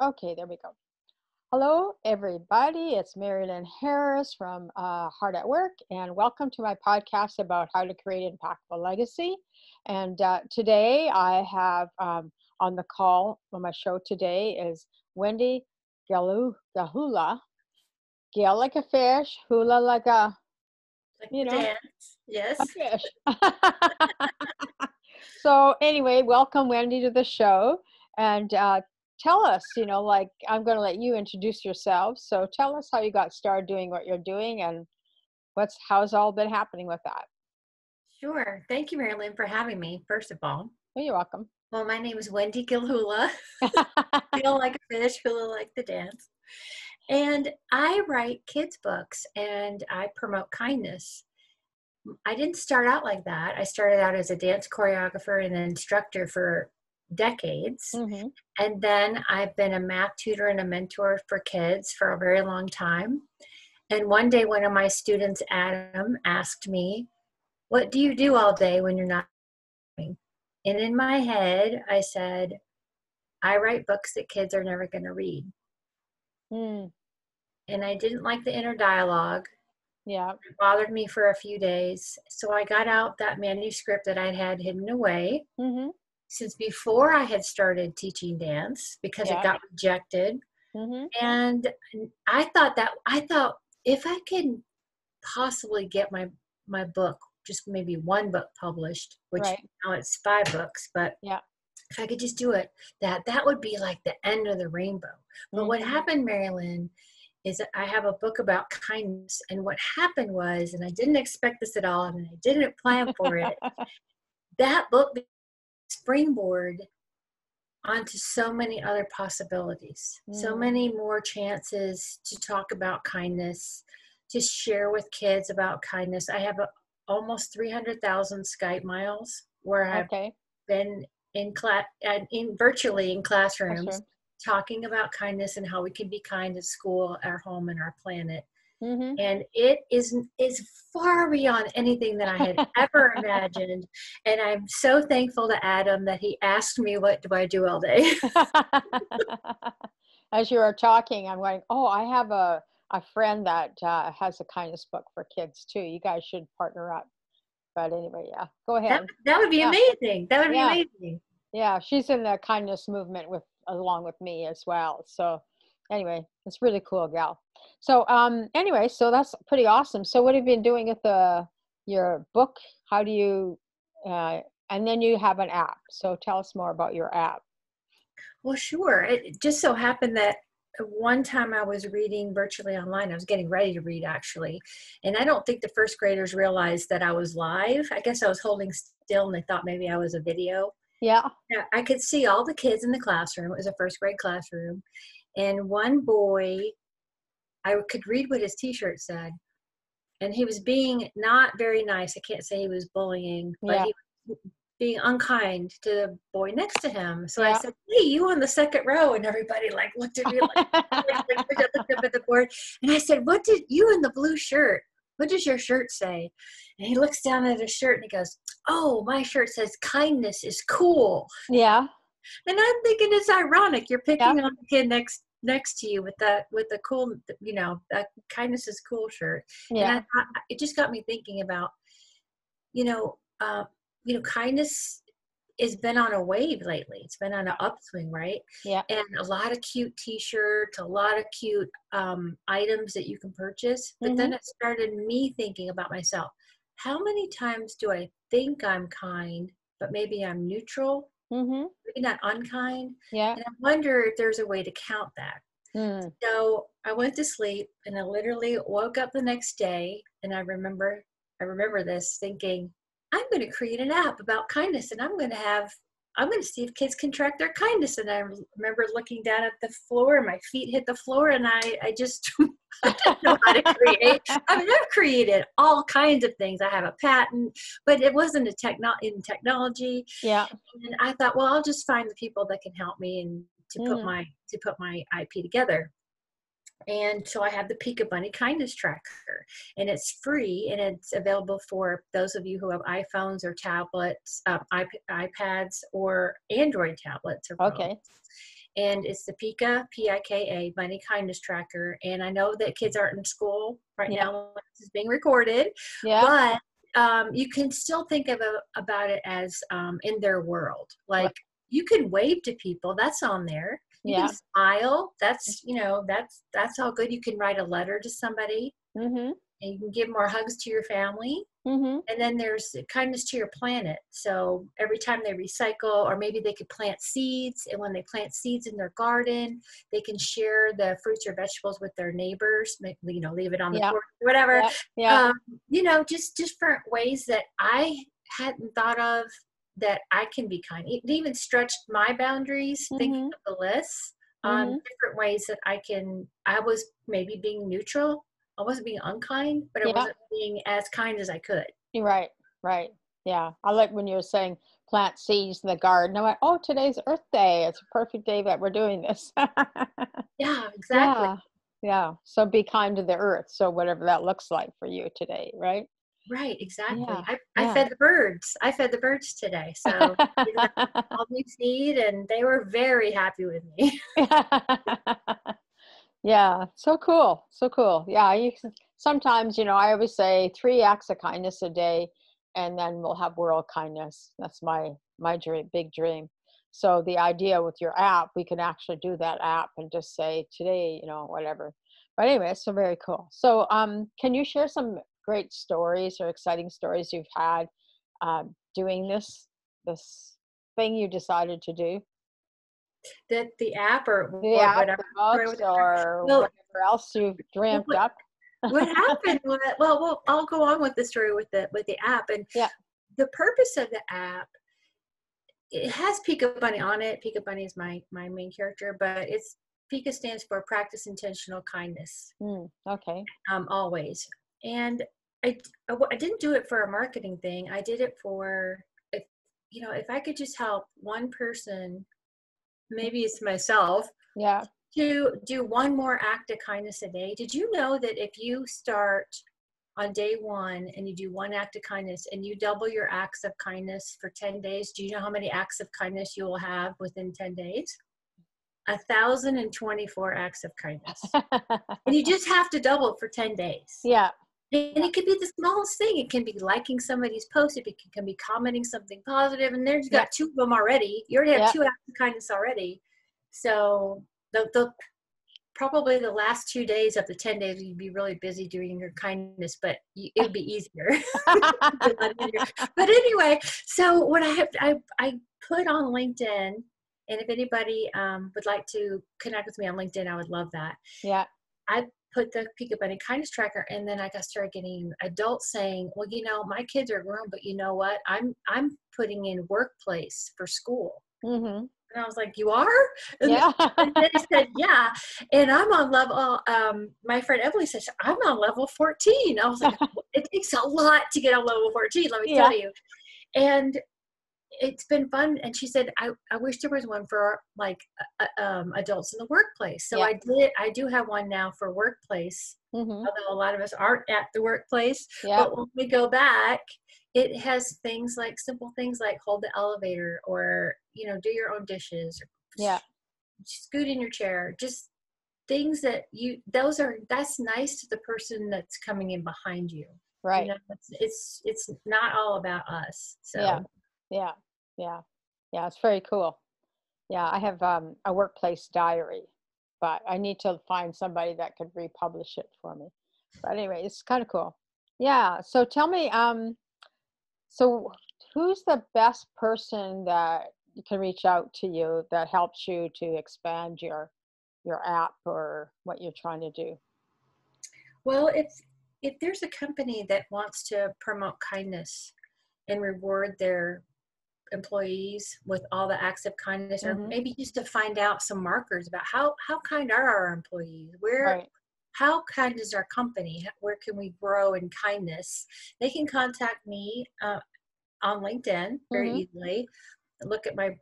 Okay, there we go. Hello, everybody. It's Mari-Lyn Harris from Heart at Work, and welcome to my podcast about how to create an impactful legacy. And today I have on the call on my show today is Wendy Gilhula. Gil like a fish, hula like a, you know, dance. Yes, a fish. So anyway, welcome Wendy to the show, and tell us, you know, like, I'm going to let you introduce yourself. So tell us how you got started doing what you're doing and how's all been happening with that. Sure. Thank you, Mari-Lyn, for having me, first of all. Well, you're welcome. Well, my name is Wendy Gilhula. Feel like a fish, hula like the dance. And I write kids' books and I promote kindness. I didn't start out like that. I started out as a dance choreographer and an instructor for decades. Mm-hmm. And then I've been a math tutor and a mentor for kids for a very long time. And one day, one of my students, Adam, asked me, "What do you do all day when you're not doing?" And in my head, I said, "I write books that kids are never going to read." Mm. And I didn't like the inner dialogue. Yeah. It bothered me for a few days. So I got out that manuscript that I had hidden away. Mm-hmm. Since before I had started teaching dance, because it got rejected. Mm-hmm. And I thought if I could possibly get my book, just maybe one book published, which now it's 5 books, but if I could just do it, that would be like the end of the rainbow. Mm-hmm. But what happened, Mari-Lyn, is that I have a book about kindness, and what happened was, and I didn't expect this at all, and I didn't plan for it, that book springboard onto so many other possibilities, so many more chances to talk about kindness, to share with kids about kindness. I have almost 300,000 Skype miles where I've been virtually in classrooms talking about kindness and how we can be kind at school, our home, and our planet. Mm-hmm. And it is far beyond anything that I had ever imagined. And I'm so thankful to Adam that he asked me, "What do I do all day?" As you were talking, I'm going, oh, I have a friend that has a kindness book for kids too. You guys should partner up. But anyway, yeah, go ahead. That would be amazing. That would be amazing. Yeah, she's in the kindness movement along with me as well. So anyway, it's really cool, gal. So anyway, so that's pretty awesome. So what have you been doing with your book? How do you, and then you have an app. So tell us more about your app. Well, sure. It just so happened that one time I was reading virtually online. I was getting ready to read, actually. And I don't think the first graders realized that I was live. I guess I was holding still and they thought maybe I was a video. Yeah. I could see all the kids in the classroom. It was a first grade classroom. And one boy, I could read what his t-shirt said, and he was being not very nice. I can't say he was bullying, but he was being unkind to the boy next to him. So I said, "Hey, you on the second row," and everybody like looked at me, looked up at the board, and I said, "What did you in the blue shirt? What does your shirt say?" And he looks down at his shirt and he goes, "Oh, my shirt says kindness is cool." Yeah, and I'm thinking it's ironic. You're picking on the kid next to you with the cool, you know, kindness is cool shirt. Yeah. And it just got me thinking about, kindness has been on a wave lately. It's been on an upswing, right? Yeah. And a lot of cute t-shirts, a lot of cute items that you can purchase. But then it started me thinking about myself. How many times do I think I'm kind, but maybe I'm neutral? Mm-hmm. Maybe not unkind. Yeah. And I wonder if there's a way to count that. Mm. So I went to sleep and I literally woke up the next day, and I remember this thinking, I'm going to create an app about kindness, and I'm going to see if kids can track their kindness. And I remember looking down at the floor and my feet hit the floor, and I just I don't know how to create. I mean, I've created all kinds of things. I have a patent, but it wasn't in technology. Yeah. And I thought, well, I'll just find the people that can help me and to put my IP together. And so I have the Pika Bunny Kindness Tracker, and it's free, and it's available for those of you who have iPhones or tablets, iPads or Android tablets. Or phones. and it's the Pika, P-I-K-A, Bunny Kindness Tracker. And I know that kids aren't in school right now. This is being recorded, but you can still think of about it as in their world. Like you could wave to people, that's on there. You can smile, that's, you know, that's all good. You can write a letter to somebody. Mm-hmm. And you can give more hugs to your family. Mm-hmm. And then there's kindness to your planet. So every time they recycle, or maybe they could plant seeds. And when they plant seeds in their garden, they can share the fruits or vegetables with their neighbors, you know, leave it on the porch, whatever. You know, just different ways that I hadn't thought of that I can be kind. It even stretched my boundaries, thinking of the list, different ways that I can, I was maybe being neutral. I wasn't being unkind, but I wasn't being as kind as I could. Right, right. Yeah. I like when you were saying plant seeds in the garden. I went, oh, today's Earth Day. It's a perfect day that we're doing this. Exactly. Yeah. So be kind to the earth. So whatever that looks like for you today, right? Right, exactly. Yeah. I fed the birds. I fed the birds today. So all new seed, and they were very happy with me. Yeah. So cool. So cool. Yeah. You can, sometimes, you know, I always say 3 acts of kindness a day, and then we'll have world kindness. That's my dream, big dream. So the idea with your app, we can actually do that app and just say today, you know, whatever. But anyway, it's so very cool. So, can you share some great stories or exciting stories you've had, doing this thing you decided to do? That the app or whatever, or whatever else you've dreamt up. What happened? Well, I'll go on with the story with the app, and the purpose of the app. It has Pika Bunny on it. Pika Bunny is my main character, but it's Pika stands for Practice Intentional Kindness. Okay. Always, and I didn't do it for a marketing thing. I did it for if I could just help one person. Maybe it's myself, to do one more act of kindness a day. Did you know that if you start on day 1 and you do one act of kindness and you double your acts of kindness for 10 days, do you know how many acts of kindness you will have within 10 days? 1,024 acts of kindness. And you just have to double for 10 days. Yeah. And it could be the smallest thing. It can be liking somebody's post. It can be commenting something positive. And there's got 2 of them already. You already have 2 acts of kindness already. So probably the last 2 days of the 10 days, you'd be really busy doing your kindness, but it would be easier. But anyway, so what I put on LinkedIn, and if anybody would like to connect with me on LinkedIn, I would love that. Yeah. I put the Pika Bunny Kindness Tracker, and then I started getting adults saying, well, you know, my kids are grown, but you know what? I'm putting in workplace for school. Mm-hmm. And I was like, you are? And then I said, yeah. And I'm on level, my friend Emily says, I'm on level 14. I was like, it takes a lot to get on level 14, let me tell you. And it's been fun. And she said, I wish there was one for like adults in the workplace. So I do have one now for workplace, although a lot of us aren't at the workplace. But when we go back, it has things like simple things like hold the elevator, or, you know, do your own dishes, or scoot in your chair, just things that that's nice to the person that's coming in behind you. Right. You know, it's not all about us. So Yeah. It's very cool. Yeah. I have a workplace diary, but I need to find somebody that could republish it for me. But anyway, it's kind of cool. Yeah. So tell me, so who's the best person that can reach out to you that helps you to expand your app or what you're trying to do? Well, if there's a company that wants to promote kindness and reward their employees with all the acts of kindness, or maybe just to find out some markers about how kind are our employees, how kind is our company, where can we grow in kindness, they can contact me on LinkedIn very easily, look at my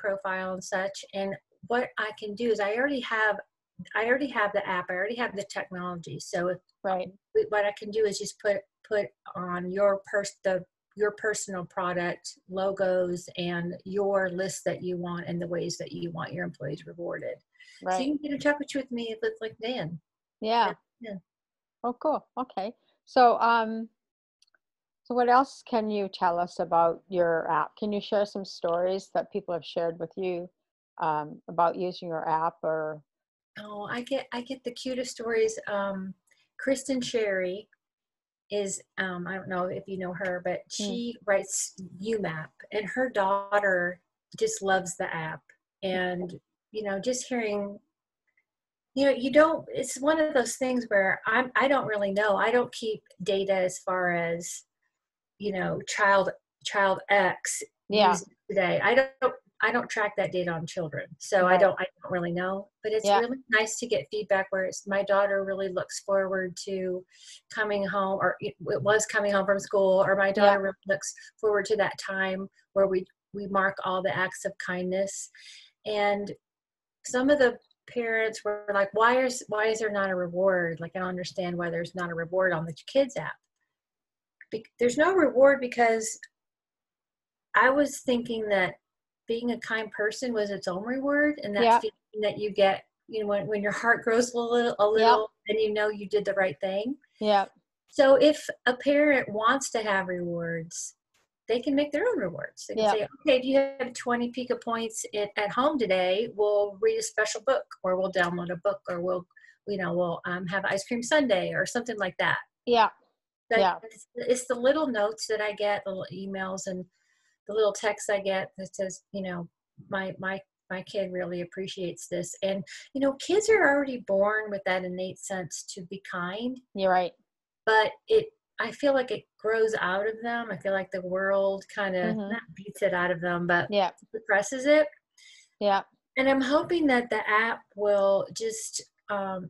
profile and such. And what I can do is I already have the app, I already have the technology, so what I can do is just put on your your personal product, logos, and your list that you want and the ways that you want your employees rewarded. Right. So you can get in touch with me if it's like Dan. Yeah. Yeah. Oh, cool. Okay. So, so what else can you tell us about your app? Can you share some stories that people have shared with you about using your app? Or oh, I get the cutest stories. Kristen Cherry is I don't know if you know her, but she writes UMAP, and her daughter just loves the app. And you know, just hearing, you know, you don't, it's one of those things where I don't really know. I don't keep data as far as, you know, child X today. I don't track that data on children. So right. I don't really know, but it's really nice to get feedback where it's, my daughter really looks forward to coming home, or it was coming home from school, or my daughter really looks forward to that time where we mark all the acts of kindness. And some of the parents were like, why is there not a reward? Like, I don't understand why there's not a reward on the kids app. There's no reward because I was thinking that being a kind person was its own reward, and that feeling that you get, you know, when your heart grows a little, and you know you did the right thing. Yeah. So if a parent wants to have rewards, they can make their own rewards. They can say, okay, if you have 20 Pika points at home today, we'll read a special book, or we'll download a book, or we'll have ice cream sundae or something like that. Yeah. It's the little notes that I get, the little emails and the little text I get that says, you know, my kid really appreciates this. And, you know, kids are already born with that innate sense to be kind. You're right. But I feel like it grows out of them. I feel like the world kind of not beats it out of them, but suppresses it. Yeah. And I'm hoping that the app will just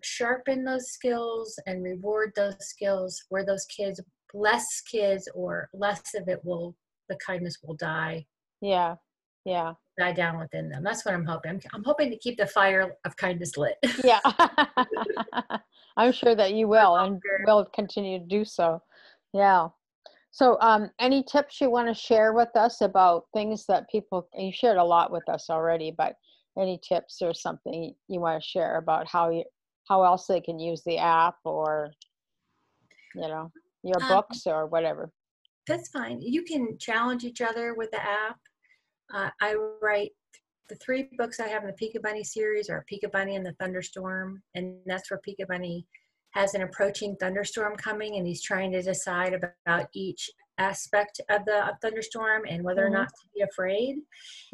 sharpen those skills and reward those skills where less of it will, the kindness will die. Yeah. Yeah. Die down within them. That's what I'm hoping. I'm hoping to keep the fire of kindness lit. Yeah. I'm sure that you will, and will continue to do so. Yeah. So any tips you want to share with us about things that people, you shared a lot with us already, but any tips or something you want to share about how else they can use the app, or, you know, your books or whatever? That's fine. You can challenge each other with the app. I write the 3 books I have in the Pika Bunny series are Pika Bunny and the Thunderstorm. And that's where Pika Bunny has an approaching thunderstorm coming, and he's trying to decide about each aspect of the thunderstorm and whether or not to be afraid.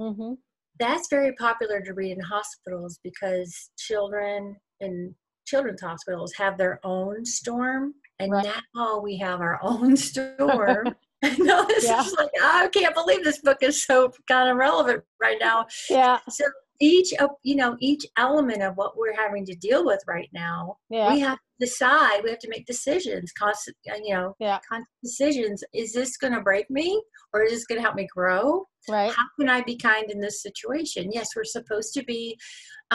Mm-hmm. That's very popular to read in hospitals, because children in children's hospitals have their own storm. And now we have our own storm. No, this is like, I can't believe this book is so kind of relevant right now. Yeah. So each element of what we're having to deal with right now, we have to decide. We have to make decisions, constant decisions. Is this going to break me, or is this going to help me grow? Right. How can I be kind in this situation? Yes, we're supposed to be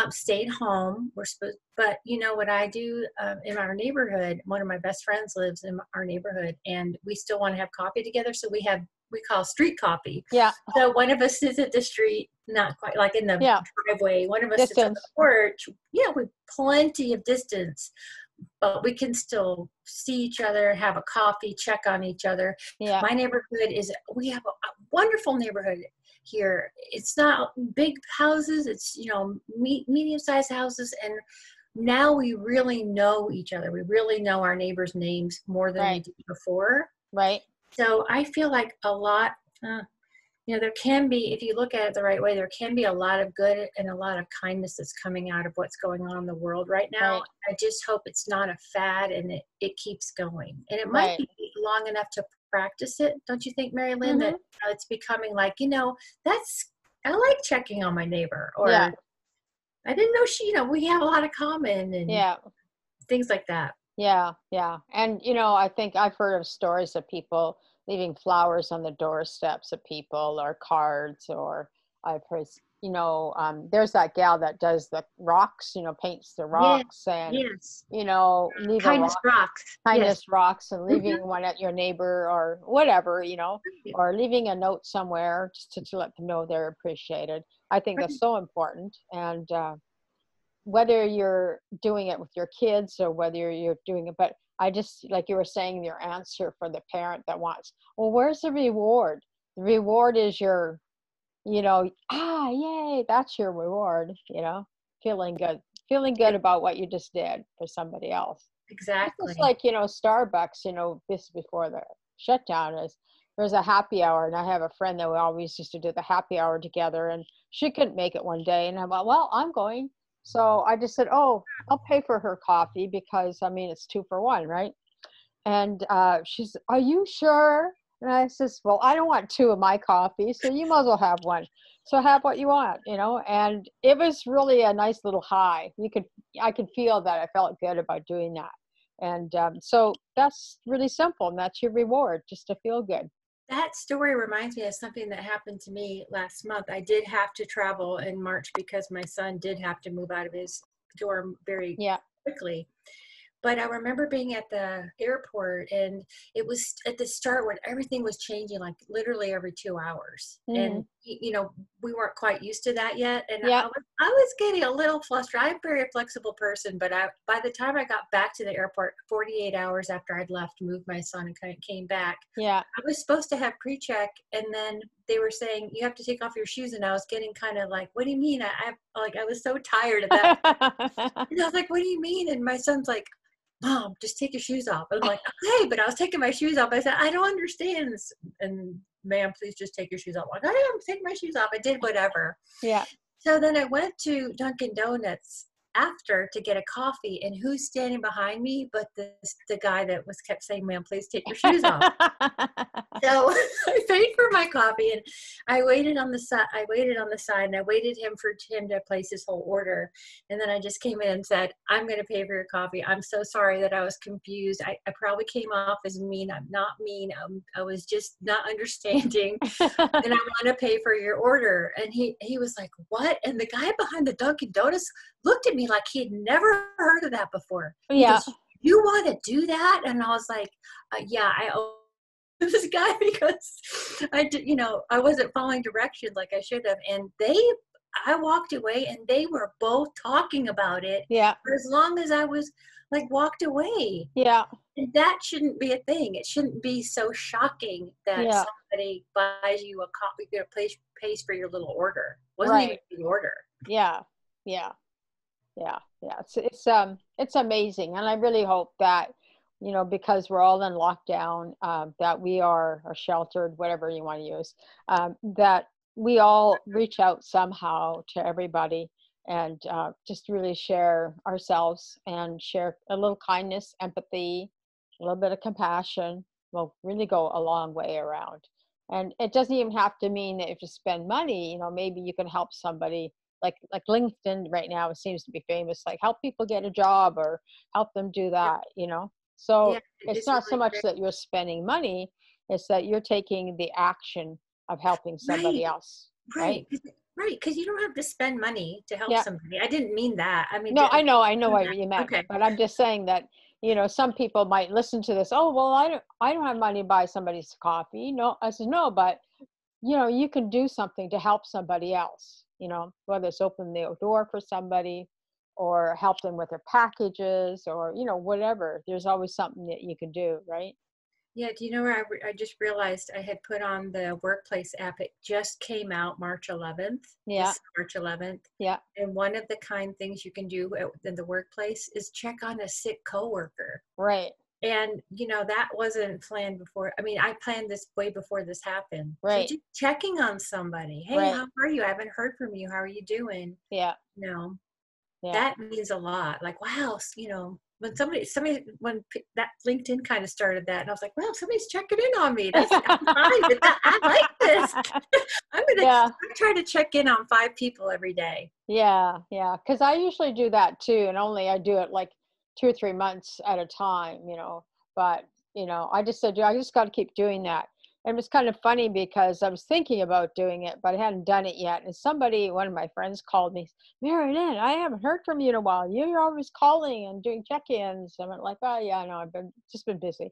stay at home. But you know what I do in our neighborhood? One of my best friends lives in our neighborhood, and we still want to have coffee together. So we call street coffee. Yeah. So one of us is at the street, not quite like in the driveway. One of us is on the porch. Yeah, with plenty of distance, but we can still see each other, have a coffee, check on each other. Yeah. My neighborhood we have a wonderful neighborhood here. It's not big houses. It's, you know, medium-sized houses. And now we really know each other. We really know our neighbors' names more than we did before. Right. So I feel like there can be, if you look at it the right way, there can be a lot of good and a lot of kindness that's coming out of what's going on in the world right now. Right. I just hope it's not a fad, and it keeps going. And it might be long enough to practice it. Don't you think, Mari-Lyn, that it's becoming like, you know, I like checking on my neighbor, or I didn't know she, you know, we have a lot of common, and things like that. Yeah. Yeah. And, you know, I think I've heard of stories of people leaving flowers on the doorsteps of people, or cards, or I've heard you know, there's that gal that does the rocks, you know, paints the rocks, and, you know, leave kindness rocks and leaving one at your neighbor or whatever, you know, or leaving a note somewhere just to let them know they're appreciated. I think that's so important. And whether you're doing it with your kids or whether you're doing it, but I just, like you were saying, your answer for the parent that wants, well, where's the reward? The reward is your, you know, yay, that's your reward, you know, feeling good about what you just did for somebody else. Exactly. It's like, you know, Starbucks, you know, this before the shutdown is, there's a happy hour, and I have a friend that we always used to do the happy hour together, and she couldn't make it one day, and I went, well, I'm going. So I just said, oh, I'll pay for her coffee because, I mean, it's 2 for 1, right? And she's, are you sure? And I says, well, I don't want 2 of my coffee, so you might as well have 1. So have what you want, you know? And it was really a nice little high. I could feel that I felt good about doing that. And so that's really simple, and that's your reward, just to feel good. That story reminds me of something that happened to me last month. I did have to travel in March because my son did have to move out of his dorm very quickly. But I remember being at the airport, and it was at the start when everything was changing, like literally every 2 hours. And, you know, we weren't quite used to that yet. And I was getting a little flustered. I'm a very flexible person, but by the time I got back to the airport, 48 hours after I'd left, moved my son and kind of came back. I was supposed to have pre-check, and then they were saying, you have to take off your shoes. And I was getting kind of like, what do you mean? I was so tired of that. And I was like, what do you mean? And my son's like, Mom, just take your shoes off. I'm like, okay, but I was taking my shoes off. I said, I don't understand this. And ma'am, please just take your shoes off. I'm like, I am taking my shoes off. I did whatever. So then I went to Dunkin' Donuts after to get a coffee, and who's standing behind me but the guy that was kept saying, ma'am, please take your shoes off. So I paid for my coffee, and I waited on the side. And I waited for him to place his whole order. And then I just came in and said, I'm going to pay for your coffee. I'm so sorry that I was confused. I probably came off as mean. I'm not mean. I was just not understanding. And I want to pay for your order. And he was like, what? And the guy behind the Dunkin' Donuts looked at me like he'd never heard of that before. Goes, you want to do that? And I was like, yeah, I owe this guy because I wasn't following directions like I should have. And I walked away, and they were both talking about it. For as long as I was like walked away. And that shouldn't be a thing. It shouldn't be so shocking that somebody buys you a coffee, pays for your little order. Wasn't even the order. It's amazing. And I really hope that, you know, because we're all in lockdown, that we are sheltered, whatever you want to use, that we all reach out somehow to everybody and just really share ourselves and share a little kindness, empathy, a little bit of compassion will really go a long way around. And it doesn't even have to mean that if you spend money, you know, maybe you can help somebody. Like LinkedIn right now, it seems to be famous, like help people get a job or help them do that, you know? So it's not really so much that you're spending money, it's that you're taking the action of helping somebody else. Right. Because you don't have to spend money to help somebody. I didn't mean that. I mean, no, I know what you meant, but I'm just saying that, you know, some people might listen to this. Oh, well, I don't have money to buy somebody's coffee. No, I said, no, but you know, you can do something to help somebody else. You know, whether it's open the door for somebody or help them with their packages or, you know, whatever, there's always something that you can do. Right. Yeah. Do you know where I just realized I had put on the workplace app. It just came out March 11th. March 11th. Yeah. And one of the kind things you can do in the workplace is check on a sick coworker. Right. And, you know, that wasn't planned before. I mean, I planned this way before this happened. Right. So just checking on somebody. Hey, how are you? I haven't heard from you. How are you doing? You know, that means a lot. Like, wow, you know, when when that LinkedIn kind of started that, and I was like, well, somebody's checking in on me. That's fine. I like this. I'm going to try to check in on 5 people every day. Because I usually do that too. And only I do it like 2 or 3 months at a time, you know, but, you know, I just said, I just got to keep doing that. It was kind of funny because I was thinking about doing it, but I hadn't done it yet. And somebody, one of my friends called me, Mari-Lyn, I haven't heard from you in a while. You're always calling and doing check-ins. And I'm like, oh yeah, no, I've been just been busy.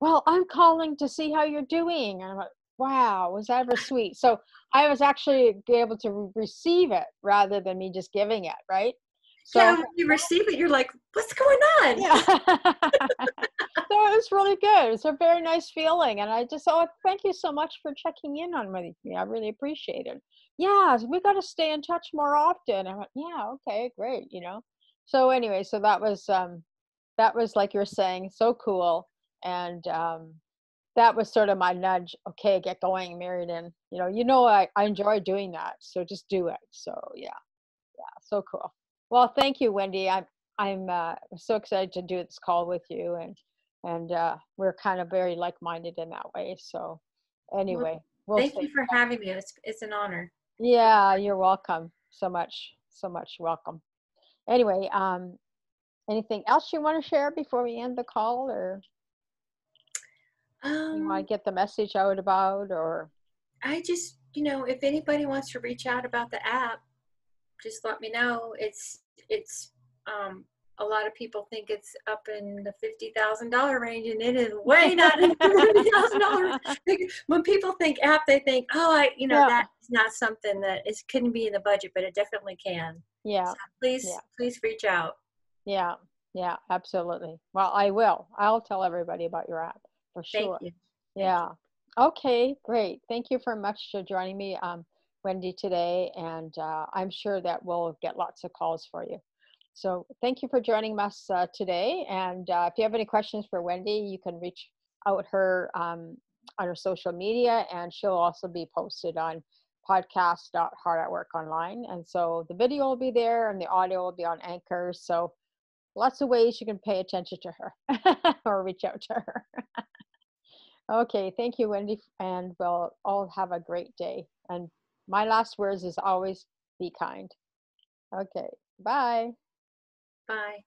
Well, I'm calling to see how you're doing. And I'm like, wow, was that ever sweet? So I was actually able to receive it rather than me just giving it, right? So yeah, when you receive it, you're like, what's going on? Yeah. So it was really good. It was a very nice feeling. And I just thought, thank you so much for checking in on me. I really appreciate it. Yeah, we got to stay in touch more often. I went, yeah, okay, great, you know. So anyway, so that was like you were saying, so cool. And that was sort of my nudge. Okay, get going, Mari-Lyn. You know, I enjoy doing that. So just do it. So yeah, so cool. Well, thank you, Wendy. I'm so excited to do this call with you, and we're kind of very like-minded in that way. So anyway, thank you for having me. It's an honor. Yeah, you're welcome. So much welcome. Anyway, anything else you want to share before we end the call, or you want to get the message out about, or I just, if anybody wants to reach out about the app, just let me know. It's a lot of people think it's up in the $50,000 range, and it is way not in the $50,000. When people think app, they think, oh, that's not something that it couldn't be in the budget, but it definitely can. Yeah. So please reach out. Yeah. Yeah, absolutely. Well, I will. I'll tell everybody about your app for sure. Thank you. Yeah. Okay, great. Thank you very much for joining me. Wendy today, and I'm sure that we'll get lots of calls for you. So thank you for joining us today, and if you have any questions for Wendy, you can reach out her on her social media, and she'll also be posted on podcast.heartatwork online, and so the video will be there and the audio will be on Anchor, so lots of ways you can pay attention to her or reach out to her. Okay, thank you, Wendy, and we'll all have a great day. And my last words is always be kind. Okay, bye. Bye.